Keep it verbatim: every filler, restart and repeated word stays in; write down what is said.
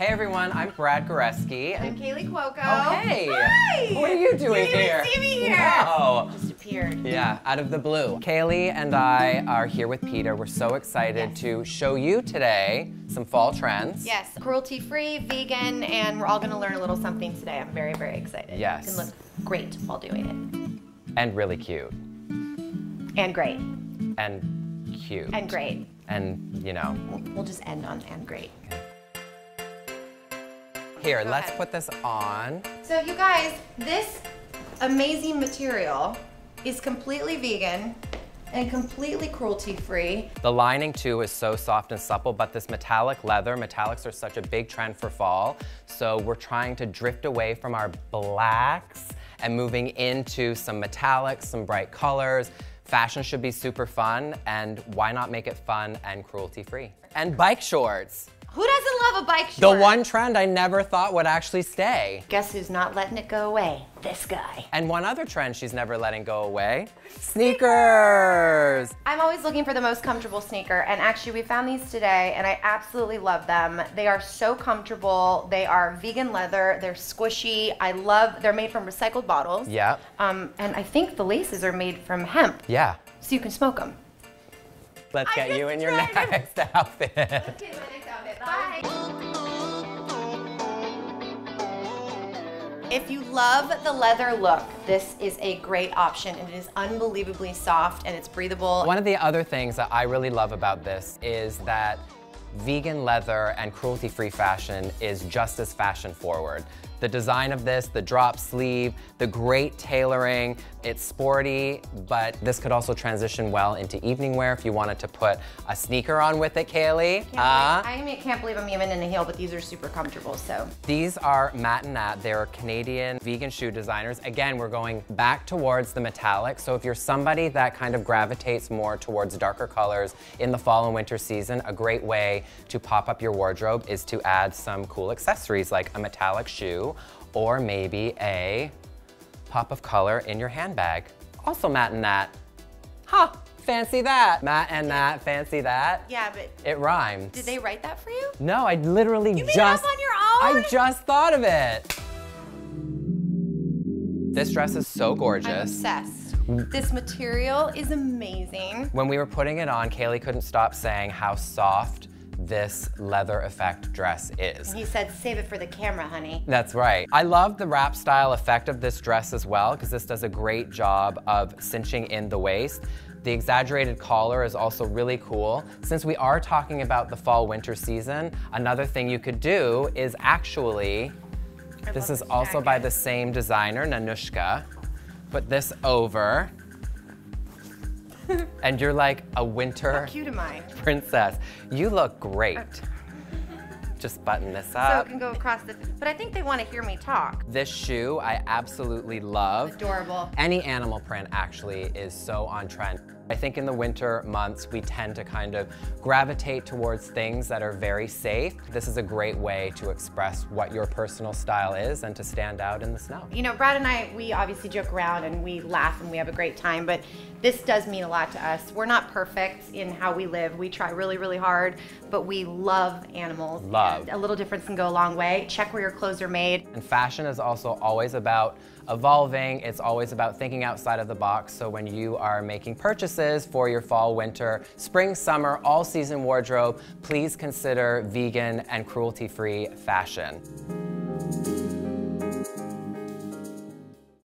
Hey everyone, I'm Brad Goreski. I'm Kaley Cuoco. Oh, hey. Hi. What are you doing you here? You didn't even see me here. No. Just appeared. Yeah, out of the blue. Kaley and I are here with Peter. We're so excited yes. to show you today some fall trends. Yes, cruelty-free, vegan, and we're all going to learn a little something today. I'm very, very excited. Yes. You can look great while doing it. And really cute. And great. And cute. And great. And, you know. We'll, we'll just end on and great. Here, Go let's ahead. put this on. So you guys, this amazing material is completely vegan and completely cruelty-free. The lining too is so soft and supple, but this metallic leather, metallics are such a big trend for fall, so we're trying to drift away from our blacks and moving into some metallics, some bright colors. Fashion should be super fun, and why not make it fun and cruelty-free? And bike shorts. Who doesn't love a bike short? The one trend I never thought would actually stay. Guess who's not letting it go away? This guy. And one other trend she's never letting go away. Sneakers. Sneakers! I'm always looking for the most comfortable sneaker, and actually we found these today and I absolutely love them. They are so comfortable. They are vegan leather. They're squishy. I love, they're made from recycled bottles. Yeah. Um, and I think the laces are made from hemp. Yeah. So you can smoke them. Let's I get you in your next to... outfit. Let's get my next outfit. Bye. If you love the leather look, this is a great option, and it is unbelievably soft and it's breathable. One of the other things that I really love about this is that vegan leather and cruelty-free fashion is just as fashion forward. The design of this, the drop sleeve, the great tailoring, it's sporty, but this could also transition well into evening wear if you wanted to put a sneaker on with it, Kaley. Can't uh, I mean, can't believe I'm even in a heel, but these are super comfortable, so. These are Matt and Nat. They're Canadian vegan shoe designers. Again, we're going back towards the metallic, so if you're somebody that kind of gravitates more towards darker colors in the fall and winter season, a great way to pop up your wardrobe is to add some cool accessories like a metallic shoe, or maybe a pop of color in your handbag. Also Matt and Nat. Huh, fancy that. Matt and Nat, fancy that. Yeah, but. It rhymes. Did they write that for you? No, I literally you just. You made it up on your own? I just thought of it. This dress is so gorgeous. I'm obsessed. This material is amazing. When we were putting it on, Kaley couldn't stop saying how soft this leather effect dress is. And he said, save it for the camera, honey. That's right. I love the wrap style effect of this dress as well, because this does a great job of cinching in the waist. The exaggerated collar is also really cool. Since we are talking about the fall winter season, another thing you could do is actually, I this is this also jacket. by the same designer, Nanushka. Put this over. And you're like a winter How cute am I? princess. You look great. Okay. Just button this up. So it can go across the, but I think they want to hear me talk. This shoe I absolutely love. Adorable. Any animal print actually is so on trend. I think in the winter months, we tend to kind of gravitate towards things that are very safe. This is a great way to express what your personal style is and to stand out in the snow. You know, Brad and I, we obviously joke around and we laugh and we have a great time, but this does mean a lot to us. We're not perfect in how we live. We try really, really hard, but we love animals. Love. A little difference can go a long way. Check where your clothes are made. And fashion is also always about evolving. It's always about thinking outside of the box. So when you are making purchases for your fall, winter, spring, summer, all season wardrobe, please consider vegan and cruelty-free fashion.